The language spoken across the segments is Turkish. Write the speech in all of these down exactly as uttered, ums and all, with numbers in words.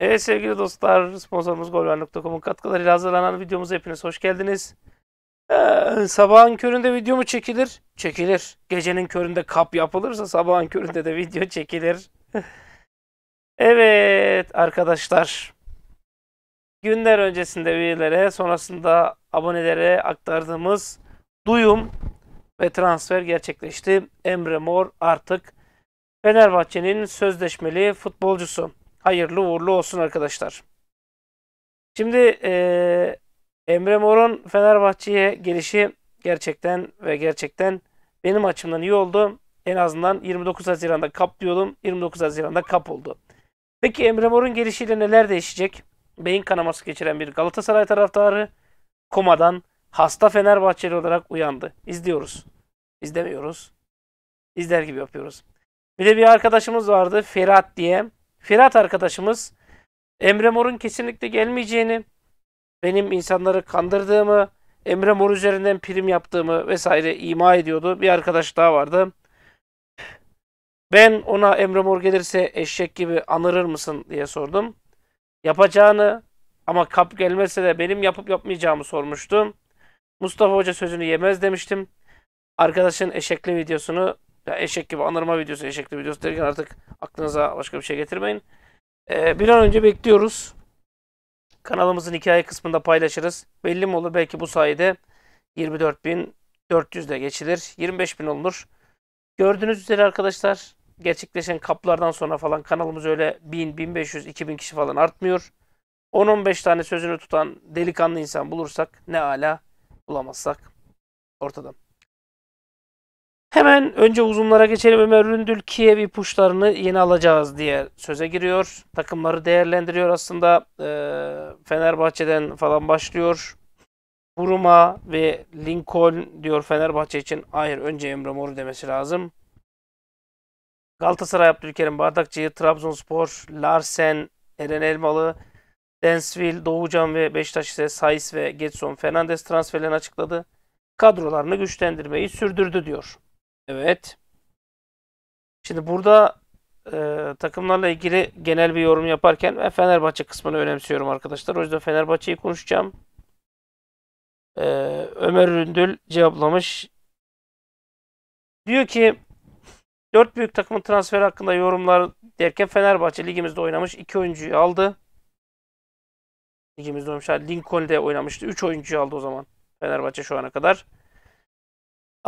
Evet sevgili dostlar, sponsorumuz golver nokta com'un katkılarıyla hazırlanan videomuza hepiniz hoş geldiniz. Ee, sabahın köründe video mu çekilir? Çekilir. Gecenin köründe kap yapılırsa sabahın köründe de video çekilir. Evet arkadaşlar. Günler öncesinde üyelere, sonrasında abonelere aktardığımız duyum ve transfer gerçekleşti. Emre Mor artık Fenerbahçe'nin sözleşmeli futbolcusu. Hayırlı uğurlu olsun arkadaşlar. Şimdi e, Emre Mor'un Fenerbahçe'ye gelişi gerçekten ve gerçekten benim açımdan iyi oldu. En azından yirmi dokuz Haziran'da kap diyordum. yirmi dokuz Haziran'da kap oldu. Peki Emre Mor'un gelişiyle neler değişecek? Beyin kanaması geçiren bir Galatasaray taraftarı komadan hasta Fenerbahçeli olarak uyandı. İzliyoruz. İzlemiyoruz. İzler gibi yapıyoruz. Bir de bir arkadaşımız vardı Ferhat diye. Ferhat arkadaşımız Emre Mor'un kesinlikle gelmeyeceğini, benim insanları kandırdığımı, Emre Mor üzerinden prim yaptığımı vesaire ima ediyordu. Bir arkadaş daha vardı. Ben ona Emre Mor gelirse eşek gibi anırır mısın diye sordum. Yapacağını ama kap gelmezse de benim yapıp yapmayacağımı sormuştum. Mustafa Hoca sözünü yemez demiştim. Arkadaşın eşekli videosunu, ya eşek gibi anırma videosu, eşekli videosu derken artık aklınıza başka bir şey getirmeyin. Ee, bir an önce bekliyoruz. Kanalımızın hikaye kısmında paylaşırız. Belli mi olur? Belki bu sayede yirmi dört bin dört yüz de geçilir. yirmi beş bin olunur. Gördüğünüz üzere arkadaşlar, gerçekleşen kaplardan sonra falan kanalımız öyle bin, bin beş yüz, iki bin kişi falan artmıyor. on on beş tane sözünü tutan delikanlı insan bulursak ne ala, bulamazsak ortada. Hemen önce uzunlara geçelim. Ömer Üründül Kiev ipuçlarını yeni alacağız diye söze giriyor. Takımları değerlendiriyor aslında. E, Fenerbahçe'den falan başlıyor. Bruma ve Lincoln diyor Fenerbahçe için. Hayır, önce Emre Mor'u demesi lazım. Galatasaray Abdülkerim Bardakçı'yı, Trabzonspor, Larsen, Eren Elmalı, Densville, Doğucan ve Beşiktaş ise Saiz ve Getson Fernandes transferlerini açıkladı. Kadrolarını güçlendirmeyi sürdürdü diyor. Evet. Şimdi burada e, takımlarla ilgili genel bir yorum yaparken ben Fenerbahçe kısmını önemsiyorum arkadaşlar. O yüzden Fenerbahçe'yi konuşacağım. E, Ömer Üründül cevaplamış. Diyor ki dört büyük takımın transfer hakkında yorumlar derken Fenerbahçe ligimizde oynamış iki oyuncuyu aldı. Ligimizde oynamış. Lincoln'de oynamıştı. üç oyuncuyu aldı o zaman Fenerbahçe şu ana kadar.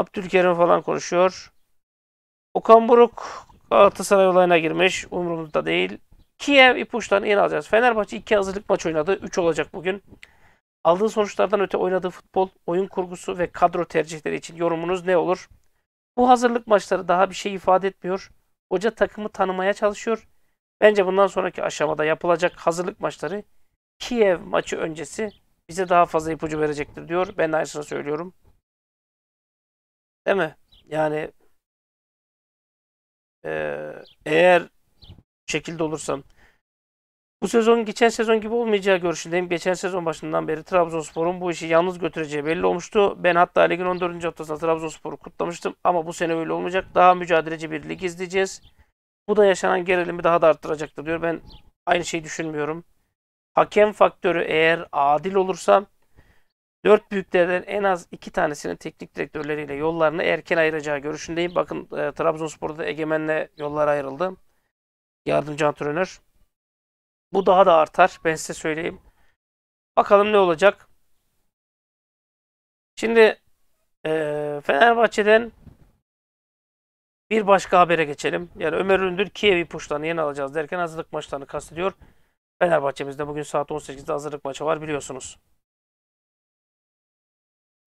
Abdülkerim falan konuşuyor. Okan Buruk Galatasaray olayına girmiş. Umurumda değil. Kiev ipuçlarını yeni alacağız. Fenerbahçe iki hazırlık maç oynadı. üç olacak bugün. Aldığı sonuçlardan öte oynadığı futbol, oyun kurgusu ve kadro tercihleri için yorumunuz ne olur? Bu hazırlık maçları daha bir şey ifade etmiyor. Hoca takımı tanımaya çalışıyor. Bence bundan sonraki aşamada yapılacak hazırlık maçları Kiev maçı öncesi bize daha fazla ipucu verecektir diyor. Ben de aynısını söylüyorum. Değil mi? Yani e, eğer şekilde olursam bu sezon geçen sezon gibi olmayacağı görüşündeyim. Geçen sezon başından beri Trabzonspor'un bu işi yalnız götüreceği belli olmuştu. Ben hatta ligin on dördüncü haftasında Trabzonspor'u kutlamıştım ama bu sene öyle olmayacak. Daha mücadeleci bir lig izleyeceğiz. Bu da yaşanan gerilimi daha da arttıracaktır diyor. Ben aynı şeyi düşünmüyorum. Hakem faktörü eğer adil olursa dört büyüklerden en az iki tanesinin teknik direktörleriyle yollarını erken ayıracağı görüşündeyim. Bakın e, Trabzonspor'da Egemen'le yollar ayrıldı. Yardımcı antrenör. Bu daha da artar. Ben size söyleyeyim. Bakalım ne olacak. Şimdi e, Fenerbahçe'den bir başka habere geçelim. Yani Ömer Üründül Kiev ipuçlarını yeni alacağız derken hazırlık maçlarını kastediyor. Fenerbahçe'mizde bugün saat on sekizde hazırlık maçı var biliyorsunuz.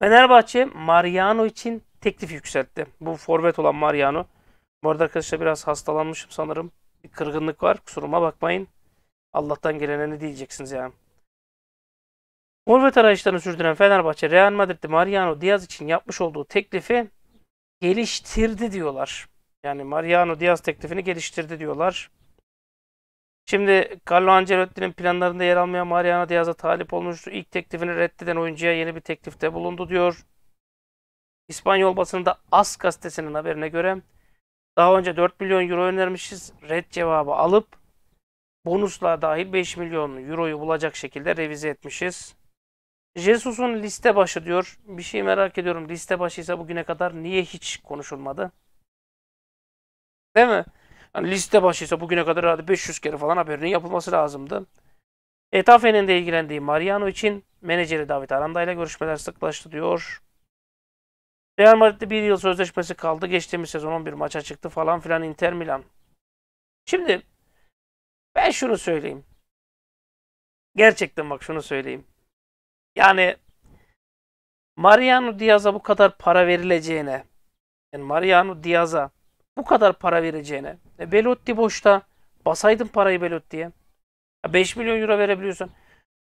Fenerbahçe Mariano için teklif yükseltti. Bu forvet olan Mariano. Bu arada arkadaşlar biraz hastalanmışım sanırım. Bir kırgınlık var. Kusuruma bakmayın. Allah'tan gelene ne diyeceksiniz yani. Forvet arayışlarını sürdüren Fenerbahçe Real Madrid'de Mariano Diaz için yapmış olduğu teklifi geliştirdi diyorlar. Yani Mariano Diaz teklifini geliştirdi diyorlar. Şimdi Carlo Ancelotti'nin planlarında yer almayan Mariano Diaz'a talip olmuştu. İlk teklifini reddeden oyuncuya yeni bir teklifte bulundu diyor. İspanyol basınında As gazetesinin haberine göre daha önce dört milyon euro önermişiz. Red cevabı alıp bonusla dahil beş milyon euroyu bulacak şekilde revize etmişiz. Jesus'un liste başı diyor. Bir şey merak ediyorum. Liste başıysa bugüne kadar niye hiç konuşulmadı? Değil mi? Yani liste başıysa bugüne kadar herhalde beş yüz kere falan haberinin yapılması lazımdı. Etafe'nin de ilgilendiği Mariano için menajeri David Aranda ile görüşmeler sıklaştı diyor. Real Madrid'de bir yıl sözleşmesi kaldı. Geçtiğimiz sezon on bir maça çıktı falan filan Inter Milan. Şimdi ben şunu söyleyeyim. Gerçekten bak şunu söyleyeyim. Yani Mariano Diaz'a bu kadar para verileceğine, yani Mariano Diaz'a bu kadar para vereceğine, e Belotti boşta, basaydın parayı Belotti'ye. beş milyon euro verebiliyorsun.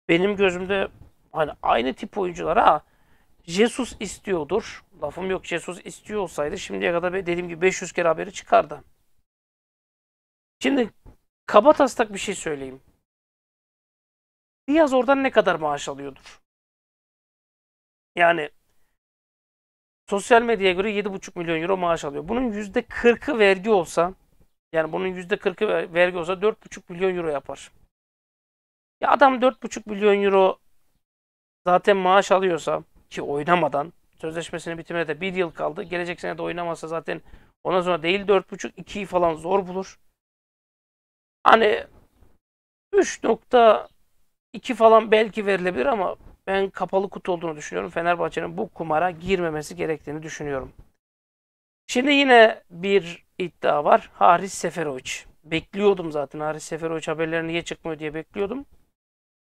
Benim gözümde hani aynı tip oyunculara ha, Jesus istiyordur. Lafım yok, Jesus istiyor olsaydı şimdiye kadar dediğim gibi beş yüz kere haberi çıkardı. Şimdi kaba taslak bir şey söyleyeyim. Diaz oradan ne kadar maaş alıyordur? Yani sosyal medyaya göre yedi buçuk milyon euro maaş alıyor. Bunun yüzde kırkı vergi olsa, yani bunun yüzde kırkı vergi olsa dört buçuk milyon euro yapar. Ya adam dört buçuk milyon euro zaten maaş alıyorsa ki oynamadan, sözleşmesinin bitimine de bir yıl kaldı. Gelecek sene de oynamazsa zaten ondan sonra değil dört buçuk ikiyi falan zor bulur. Hani üç nokta iki falan belki verilebilir ama ben kapalı kutu olduğunu düşünüyorum. Fenerbahçe'nin bu kumara girmemesi gerektiğini düşünüyorum. Şimdi yine bir iddia var. Haris Seferovic. Bekliyordum zaten. Haris Seferovic haberleri niye çıkmıyor diye bekliyordum.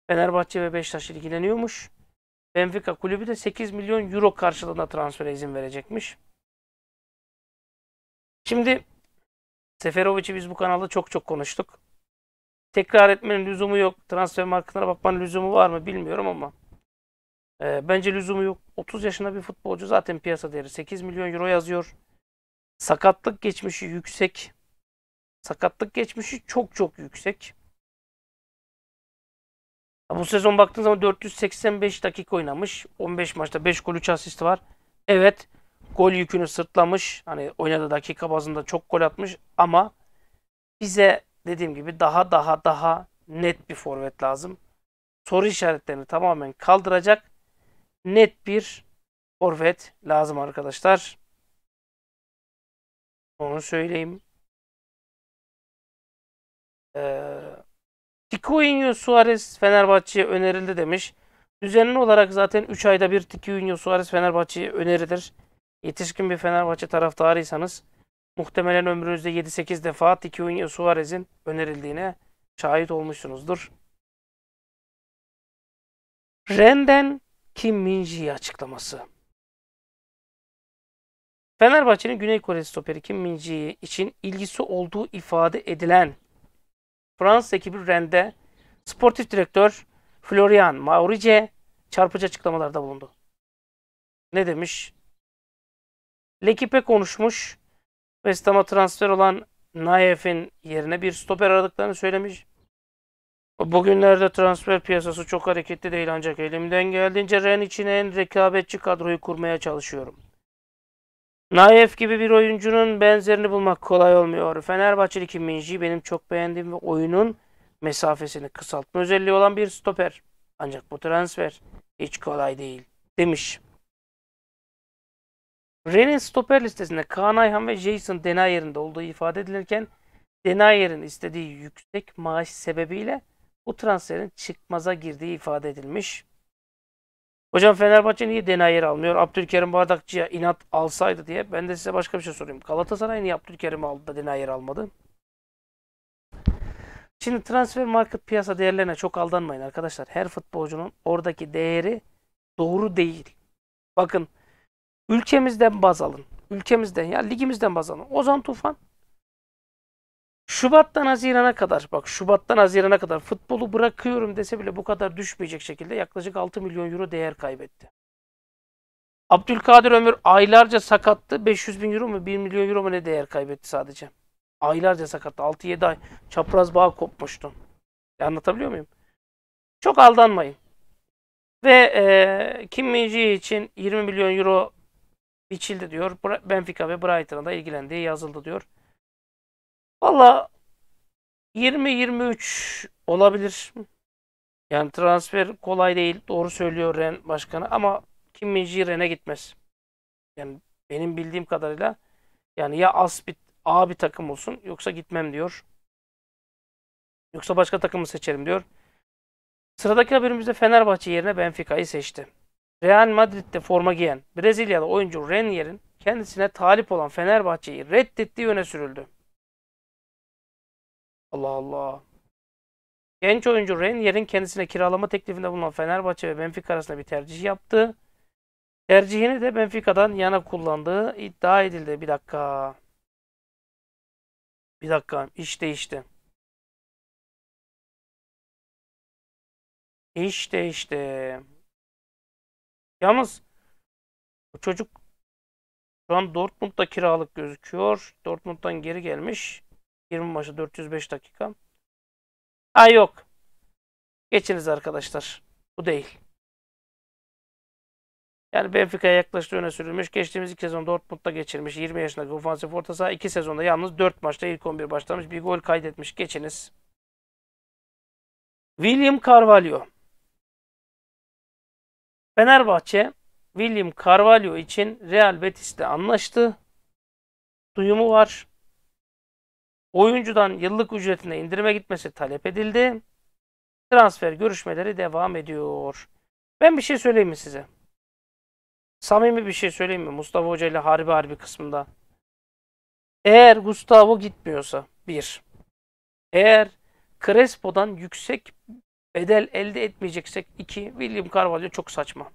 Fenerbahçe ve Beşiktaş ilgileniyormuş. Benfica kulübü de sekiz milyon euro karşılığında transfere izin verecekmiş. Şimdi Seferovic'i biz bu kanalda çok çok konuştuk. Tekrar etmenin lüzumu yok. Transfer marketine bakmanın lüzumu var mı bilmiyorum ama e, bence lüzumu yok. otuz yaşında bir futbolcu, zaten piyasa değeri sekiz milyon euro yazıyor. Sakatlık geçmişi yüksek. Sakatlık geçmişi çok çok yüksek. Bu sezon baktığın zaman dört yüz seksen beş dakika oynamış. on beş maçta beş gol üç asist var. Evet, gol yükünü sırtlamış. Hani oynadığı dakika bazında çok gol atmış ama bize dediğim gibi daha daha daha net bir forvet lazım. Soru işaretlerini tamamen kaldıracak net bir forvet lazım arkadaşlar. Onu söyleyeyim. Eee Tiquinho Soares Fenerbahçe'ye önerildi demiş. Düzenli olarak zaten üç ayda bir Tiquinho Soares Fenerbahçe'ye önerilir. Yetişkin bir Fenerbahçe taraftarıysanız muhtemelen ömrünüzde yedi sekiz defa Tiquinho Soares'in önerildiğine şahit olmuşsunuzdur. Rennes'den Kim Min-jae açıklaması. Fenerbahçe'nin Güney Koreli stoperi Kim Min-jae için ilgisi olduğu ifade edilen Fransız ekibi Rennes'de sportif direktör Florian Maurice çarpıcı açıklamalarda bulundu. Ne demiş? L'Equipe konuşmuş. West Ham'a transfer olan Naef'in yerine bir stoper aradıklarını söylemiş. Bugünlerde transfer piyasası çok hareketli değil ancak elimden geldiğince Rennes için en rekabetçi kadroyu kurmaya çalışıyorum. Naef gibi bir oyuncunun benzerini bulmak kolay olmuyor. Fenerbahçeli Kim Min-jae benim çok beğendiğim ve oyunun mesafesini kısaltma özelliği olan bir stoper. Ancak bu transfer hiç kolay değil demiş. Rennes'in stoper listesinde Kaan Ayhan ve Jason Denayer'in de olduğu ifade edilirken Denayer'in istediği yüksek maaş sebebiyle bu transferin çıkmaza girdiği ifade edilmiş. Hocam Fenerbahçe niye Denayer almıyor? Abdülkerim Bardakçı'ya inat alsaydı diye. Ben de size başka bir şey sorayım. Galatasaray niye Abdülkerim'i aldı da Denayer almadı? Şimdi transfer market piyasa değerlerine çok aldanmayın arkadaşlar. Her futbolcunun oradaki değeri doğru değil. Bakın ülkemizden baz alın. Ülkemizden ya ligimizden baz alın. Ozan Tufan Şubat'tan Haziran'a kadar, bak Şubat'tan Haziran'a kadar futbolu bırakıyorum dese bile bu kadar düşmeyecek şekilde yaklaşık altı milyon euro değer kaybetti. Abdülkadir Ömür aylarca sakattı. beş yüz bin euro mu bir milyon euro mu ne değer kaybetti sadece. Aylarca sakattı. altı yedi ay çapraz bağ kopmuştu. Ya anlatabiliyor muyum? Çok aldanmayın. Ve e, Kim Min-jae için yirmi milyon euro biçildi diyor. Benfica ve Brighton'a da ilgilendiği yazıldı diyor. Valla yirmi yirmi üç olabilir. Yani transfer kolay değil. Doğru söylüyor Ren başkanı ama Kim Min-jae Ren'e gitmez. Yani benim bildiğim kadarıyla yani ya as bir A bir takım olsun yoksa gitmem diyor. Yoksa başka takımı seçerim diyor. Sıradaki haberimizde Fenerbahçe yerine Benfica'yı seçti. Real Madrid'de forma giyen Brezilyalı oyuncu Renier'in kendisine talip olan Fenerbahçe'yi reddettiği öne sürüldü. Allah Allah. Genç oyuncu Renier'in kendisine kiralama teklifinde bulunan Fenerbahçe ve Benfica arasında bir tercih yaptı. Tercihini de Benfica'dan yana kullandığı iddia edildi. Bir dakika. Bir dakika. İş değişti. İş değişti. Yalnız bu çocuk şu an Dortmund'da kiralık gözüküyor. Dortmund'dan geri gelmiş. yirmi maçı dört yüz beş dakika. Ay yok. Geçiniz arkadaşlar. Bu değil. Yani Benfica'ya yaklaştığı öne sürülmüş. Geçtiğimiz iki sezon Dortmund'da geçirmiş. yirmi yaşındaki ofansif orta saha iki sezonda yalnız dört maçta ilk on bir başlamış. Bir gol kaydetmiş. Geçiniz. William Carvalho. Fenerbahçe William Carvalho için Real Betis'le anlaştı. Duyumu var. Oyuncudan yıllık ücretine indirime gitmesi talep edildi. Transfer görüşmeleri devam ediyor. Ben bir şey söyleyeyim mi size? Samimi bir şey söyleyeyim mi? Mustafa Hoca ile harbi harbi kısmında. Eğer Gustavo gitmiyorsa bir. Eğer Crespo'dan yüksek bedel elde etmeyeceksek iki. William Carvalho çok saçma.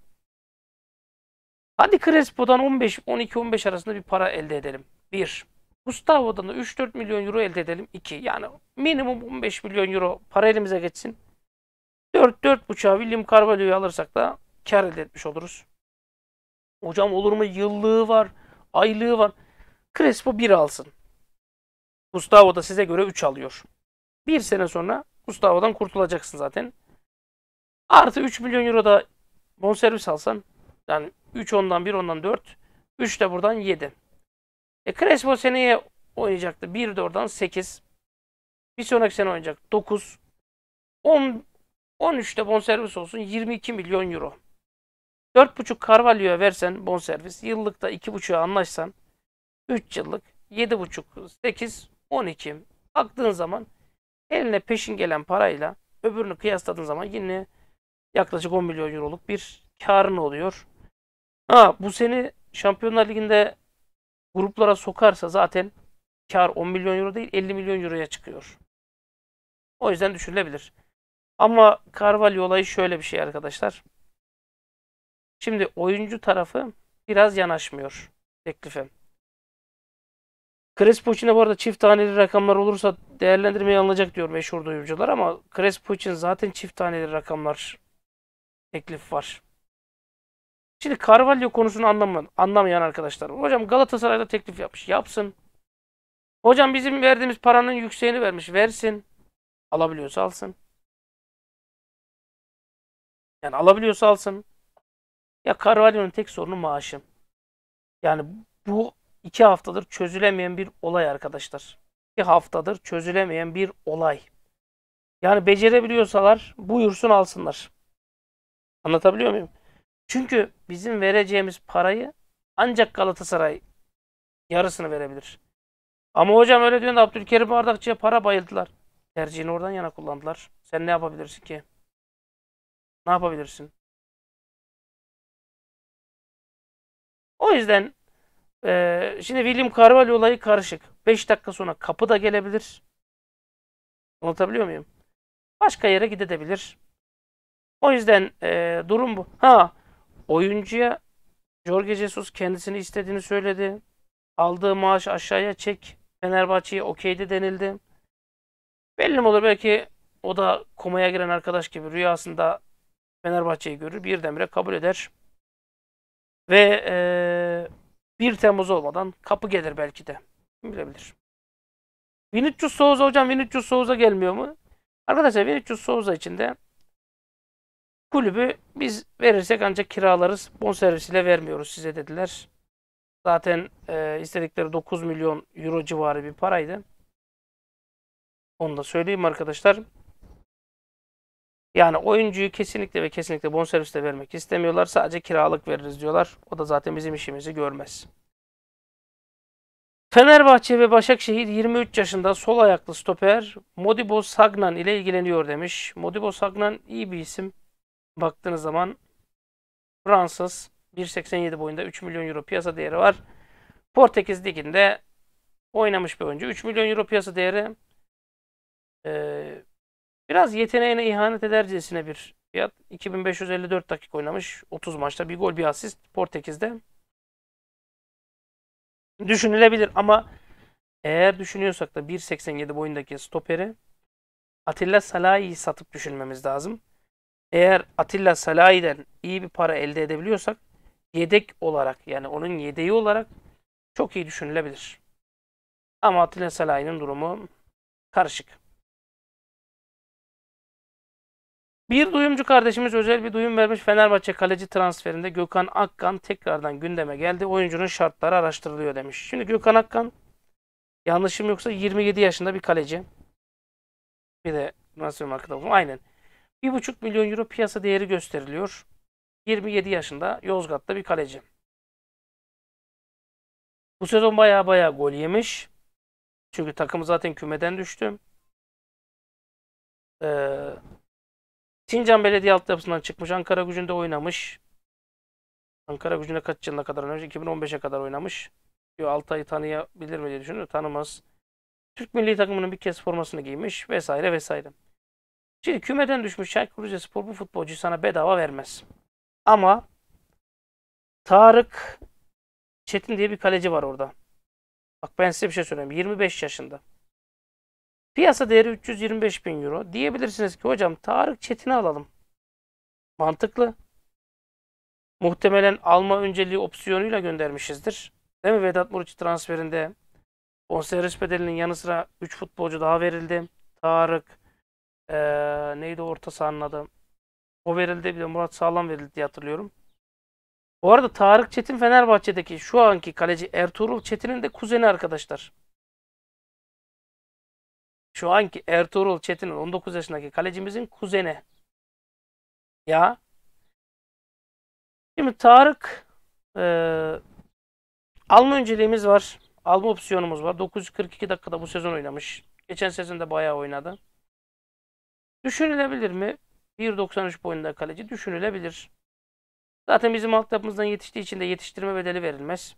Hadi Crespo'dan on beş on iki on beş arasında bir para elde edelim. bir. Gustavo'dan da üç dört milyon euro elde edelim. iki. Yani minimum on beş milyon euro para elimize geçsin. dört dört buçuğa William Carvalho'yu alırsak da kar elde etmiş oluruz. Hocam olur mu? Yıllığı var, aylığı var. Crespo bir alsın. Gustavo da size göre üç alıyor. Bir sene sonra Gustavo'dan kurtulacaksın zaten. Artı üç milyon euro da bonservis alsan. Yani üç ondan bir ondan dört. üç de buradan yedi. E Crespo seneye oynayacaktı. bir de oradan sekiz. Bir sonraki sene oynayacak. dokuz. on, on üç de bonservis olsun. yirmi iki milyon euro. dört buçuk Carvalho'ya versen bonservis. Yıllıkta iki buçuğa anlaşsan. üç yıllık. yedi buçuk, sekiz, on iki. Baktığın zaman eline peşin gelen parayla öbürünü kıyasladığın zaman yine yaklaşık on milyon euroluk bir karın oluyor. Ha, bu seni Şampiyonlar Ligi'nde gruplara sokarsa zaten kar on milyon euro değil elli milyon euroya çıkıyor. O yüzden düşünülebilir. Ama Carvalho olayı şöyle bir şey arkadaşlar. Şimdi oyuncu tarafı biraz yanaşmıyor teklife. Crespo için de bu arada çift taneli rakamlar olursa değerlendirmeye alınacak diyor meşhur duyumcular ama Crespo için zaten çift taneli rakamlar teklif var. Şimdi Carvalho konusunu anlamayan, anlamayan arkadaşlar. Hocam Galatasaray'da teklif yapmış. Yapsın. Hocam bizim verdiğimiz paranın yükseğini vermiş. Versin. Alabiliyorsa alsın. Yani alabiliyorsa alsın. Ya Carvalho'nun tek sorunu maaşı. Yani bu iki haftadır çözülemeyen bir olay arkadaşlar. İki haftadır çözülemeyen bir olay. Yani becerebiliyorsalar buyursun alsınlar. Anlatabiliyor muyum? Çünkü bizim vereceğimiz parayı ancak Galatasaray yarısını verebilir. Ama hocam öyle diyorsun da Abdülkerim Bardakçı'ya para bayıldılar. Tercihini oradan yana kullandılar. Sen ne yapabilirsin ki? Ne yapabilirsin? O yüzden e, şimdi William Carvalho olayı karışık. beş dakika sonra kapı da gelebilir. Anlatabiliyor muyum? Başka yere gidebilir. O yüzden e, durum bu. Ha. Oyuncuya Jorge Jesus kendisini istediğini söyledi. Aldığı maaş aşağıya çek. Fenerbahçe'ye okeydi denildi. Belli mi olur? Belki o da komaya giren arkadaş gibi rüyasında Fenerbahçe'yi görür. Birdenbire kabul eder. Ve ee, bir Temmuz olmadan kapı gelir belki de. Kim bilebilir. Vinicius Souza hocam. Vinicius Souza gelmiyor mu? Arkadaşlar Vinicius Souza için de kulübü biz verirsek ancak kiralarız. Bonservisiyle vermiyoruz size dediler. Zaten e, istedikleri dokuz milyon euro civarı bir paraydı. Onu da söyleyeyim arkadaşlar. Yani oyuncuyu kesinlikle ve kesinlikle bonservisle vermek istemiyorlar. Sadece kiralık veririz diyorlar. O da zaten bizim işimizi görmez. Fenerbahçe ve Başakşehir yirmi üç yaşında sol ayaklı stoper Modibo Sagnan ile ilgileniyor demiş. Modibo Sagnan iyi bir isim. Baktığınız zaman Fransız, bir seksen yedi boyunda üç milyon euro piyasa değeri var. Portekiz Ligi'nde oynamış bir oyuncu. üç milyon euro piyasa değeri ee, biraz yeteneğine ihanet edercesine bir fiyat. iki bin beş yüz elli dört dakika oynamış. otuz maçta bir gol bir asist Portekiz'de. Düşünülebilir ama eğer düşünüyorsak da bir seksen yedi boyundaki stoperi Attila Szalai'yi satıp düşünmemiz lazım. Eğer Attila Szalai'den iyi bir para elde edebiliyorsak yedek olarak, yani onun yedeği olarak çok iyi düşünülebilir. Ama Attila Szalai'nin durumu karışık. Bir duyumcu kardeşimiz özel bir duyum vermiş. Fenerbahçe kaleci transferinde Gökhan Akkan tekrardan gündeme geldi. Oyuncunun şartları araştırılıyor demiş. Şimdi Gökhan Akkan, yanlışım yoksa yirmi yedi yaşında bir kaleci. Bir de nasıl arkadaşım? Aynen. bir buçuk milyon euro piyasa değeri gösteriliyor. yirmi yedi yaşında Yozgat'ta bir kaleci. Bu sezon baya baya gol yemiş. Çünkü takım zaten kümeden düştü. Eee... Sincan Belediye altyapısından çıkmış. Ankara Gücü'nde oynamış. Ankara Gücü'nde kaç yılına kadar oynamış? iki bin on beşe kadar oynamış. Diyor Altay'ı tanıyabilir mi diye düşünüyor. Tanımaz. Türk milli takımının bir kez formasını giymiş. Vesaire vesaire. Şimdi kümeden düşmüş Çaykur Rizespor bu futbolcuyu sana bedava vermez. Ama Tarık Çetin diye bir kaleci var orada. Bak ben size bir şey söyleyeyim. yirmi beş yaşında. Piyasa değeri üç yüz yirmi beş bin euro. Diyebilirsiniz ki hocam Tarık Çetin'i alalım. Mantıklı. Muhtemelen alma önceliği opsiyonuyla göndermişizdir. Değil mi? Vedat Muriç transferinde bonservis bedelinin yanı sıra üç futbolcu daha verildi. Tarık ee, neydi orta sahanın adı? O verildi. Bir de Murat Sağlam verildi diye hatırlıyorum. Bu arada Tarık Çetin Fenerbahçe'deki şu anki kaleci Ertuğrul Çetin'in de kuzeni arkadaşlar. Şu anki Ertuğrul Çetin'in on dokuz yaşındaki kalecimizin kuzeni. Ya. Şimdi Tarık e, alma önceliğimiz var. Alma opsiyonumuz var. dokuz yüz kırk iki dakikada bu sezon oynamış. Geçen sezon de bayağı oynadı. Düşünülebilir mi? bir doksan üç boyunda kaleci düşünülebilir. Zaten bizim altyapımızdan yetiştiği için de yetiştirme bedeli verilmez.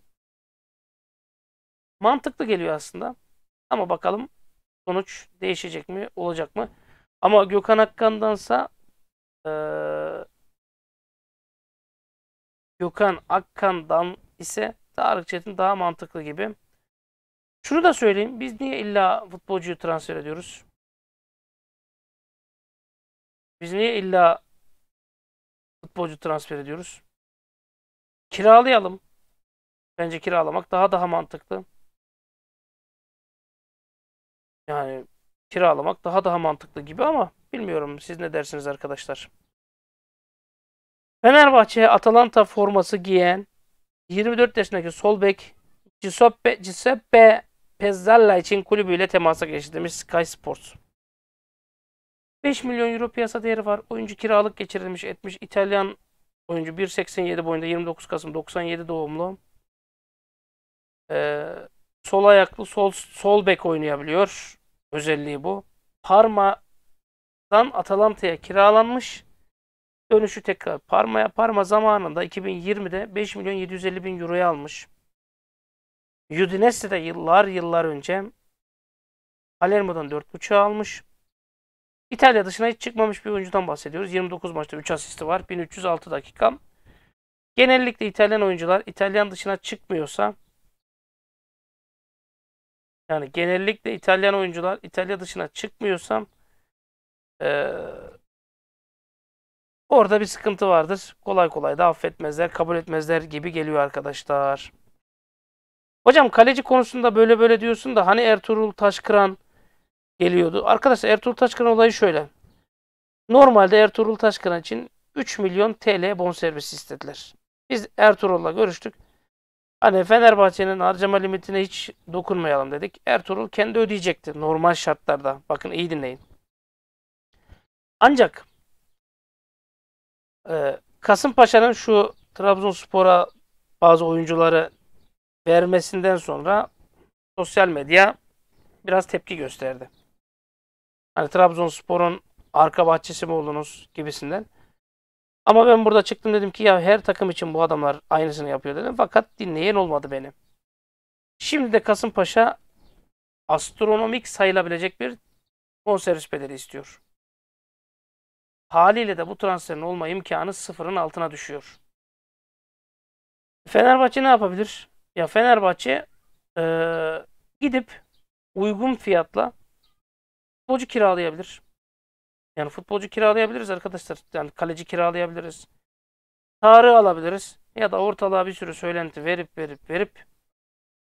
Mantıklı geliyor aslında. Ama bakalım. Sonuç değişecek mi? Olacak mı? Ama Gökhan Akkan'dansa ee, Gökhan Akkan'dan ise Tarık Çetin daha mantıklı gibi. Şunu da söyleyeyim. Biz niye illa futbolcuyu transfer ediyoruz? Biz niye illa futbolcu transfer ediyoruz? Kiralayalım. Bence kiralamak daha daha mantıklı. Yani kiralamak daha daha mantıklı gibi ama bilmiyorum siz ne dersiniz arkadaşlar. Fenerbahçe Atalanta forması giyen yirmi dört yaşındaki sol bek Giuseppe, Giuseppe Pezzella için kulübüyle temasa geçti demiş Sky Sports. beş milyon euro piyasa değeri var. Oyuncu kiralık geçirilmiş etmiş. İtalyan oyuncu bir seksen yedi boyunda, yirmi dokuz Kasım doksan yedi doğumlu. Ee, sol ayaklı sol sol bek oynayabiliyor. Özelliği bu. Parma'dan Atalanta'ya kiralanmış. Dönüşü tekrar Parma'ya. Parma zamanında iki bin yirmide beş milyon yedi yüz elli bin euroya almış. Udinese'de yıllar yıllar önce Palermo'dan dört buçuğa almış. İtalya dışına hiç çıkmamış bir oyuncudan bahsediyoruz. yirmi dokuz maçta üç asisti var. bin üç yüz altı dakika. Genellikle İtalyan oyuncular İtalyan dışına çıkmıyorsa, yani genellikle İtalyan oyuncular İtalya dışına çıkmıyorsam ee, orada bir sıkıntı vardır. Kolay kolay da affetmezler, kabul etmezler gibi geliyor arkadaşlar. Hocam kaleci konusunda böyle böyle diyorsun da hani Ertuğrul Taşkıran geliyordu. Arkadaşlar Ertuğrul Taşkıran olayı şöyle. Normalde Ertuğrul Taşkıran için üç milyon T L bonservis istediler. Biz Ertuğrul'la görüştük. Hani Fenerbahçe'nin harcama limitine hiç dokunmayalım dedik. Ertuğrul kendi ödeyecekti normal şartlarda. Bakın iyi dinleyin. Ancak e, Kasımpaşa'nın şu Trabzonspor'a bazı oyuncuları vermesinden sonra sosyal medya biraz tepki gösterdi. Hani Trabzonspor'un arka bahçesi mi oldunuz gibisinden. Ama ben burada çıktım, dedim ki ya her takım için bu adamlar aynısını yapıyor dedim. Fakat dinleyen olmadı beni. Şimdi de Kasımpaşa astronomik sayılabilecek bir bonservis bedeli istiyor. Haliyle de bu transferin olma imkanı sıfırın altına düşüyor. Fenerbahçe ne yapabilir? Ya Fenerbahçe ee, gidip uygun fiyatla futbolcu kiralayabilir. Yani futbolcu kiralayabiliriz arkadaşlar. Yani kaleci kiralayabiliriz. Tarığı alabiliriz. Ya da ortalığa bir sürü söylenti verip verip verip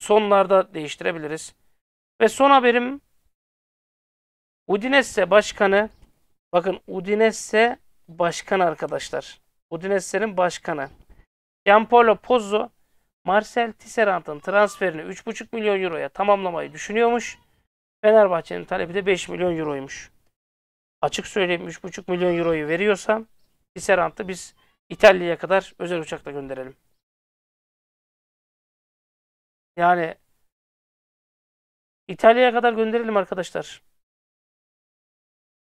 sonlarda değiştirebiliriz. Ve son haberim Udinese başkanı. Bakın Udinese başkanı arkadaşlar. Udinese'nin başkanı Gianpaolo Pozzo Marcel Tisserand'ın transferini üç buçuk milyon euroya tamamlamayı düşünüyormuş. Fenerbahçe'nin talebi de beş milyon euroymuş. Açık söyleyeyim, üç buçuk milyon euroyu veriyorsa Tisserand'ı biz İtalya'ya kadar özel uçakla gönderelim. Yani İtalya'ya kadar gönderelim arkadaşlar.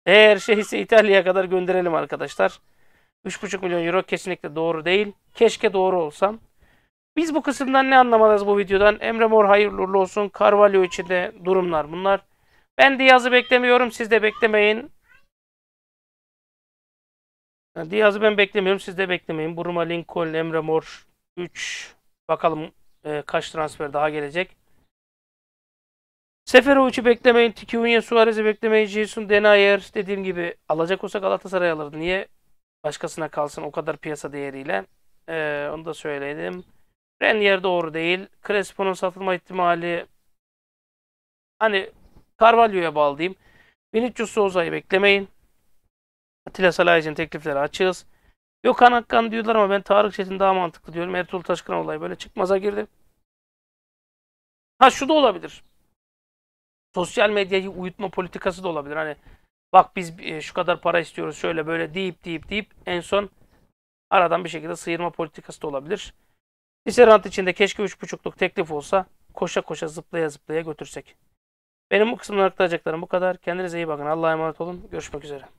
Eğer şeyse İtalya'ya kadar gönderelim arkadaşlar. üç buçuk milyon euro kesinlikle doğru değil. Keşke doğru olsam. Biz bu kısımdan ne anlamalıyız bu videodan? Emre Mor hayırlı uğurlu olsun. Carvalho için de durumlar bunlar. Ben Diaz'ı beklemiyorum. Siz de beklemeyin. Diaz'ı ben beklemiyorum. Siz de beklemeyin. Bruma, Lincoln, Emre Mor üç. Bakalım e, kaç transfer daha gelecek. Seferovic'i beklemeyin. Tiquinho Soares'i beklemeyin. Jesus, Denayer. Dediğim gibi alacak olsa Galatasaray alırdı. Niye? Başkasına kalsın o kadar piyasa değeriyle. E, onu da söyledim. Rennes doğru değil. Crespo'nun satılma ihtimali hani Carvalho'ya bağlı diyeyim. Vinicius Souza'yı beklemeyin. Attila Szalai için teklifleri açığız. Gökhan Akkan diyorlar ama ben Tarık Çetin daha mantıklı diyorum. Ertuğrul Taşkın olayı böyle çıkmaza girdi. Ha şu da olabilir. Sosyal medyayı uyutma politikası da olabilir. Hani bak biz şu kadar para istiyoruz şöyle böyle deyip deyip deyip en son aradan bir şekilde sıyırma politikası da olabilir. Tisserand içinde keşke üç buçukluk teklif olsa koşa koşa zıplaya zıplaya götürsek. Benim bu kısımdan aktaracaklarım bu kadar. Kendinize iyi bakın. Allah'a emanet olun. Görüşmek üzere.